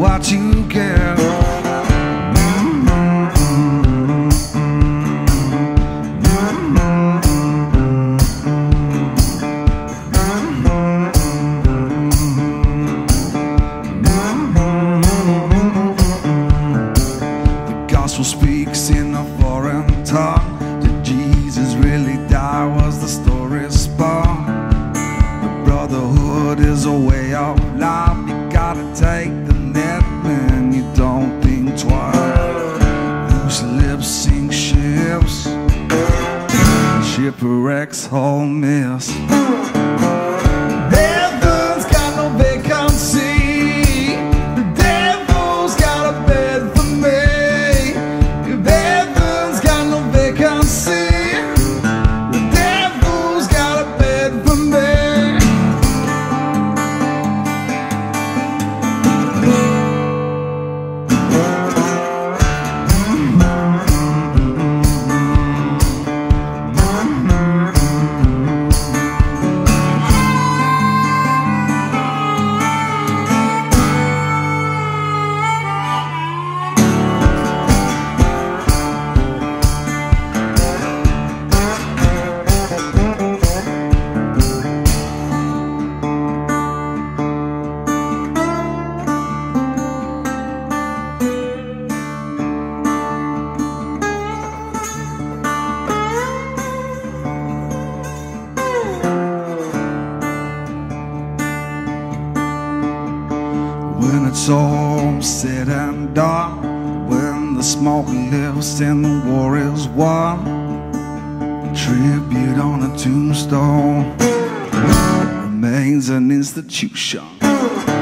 What you get. The gospel speaks in a foreign tongue. Did Jesus really die? Was the story spun? The brotherhood is a way of life. You gotta take the net, man, you don't think twice. Loose lips sink ships, shipwrecks whole miss. Heaven's got no vacancy. The devil's got a bed for me. If heaven's got no vacancy, the devil's got a bed for me. When it's all said and done, when the smoke lifts and the war is won, tribute on a tombstone remains an institution.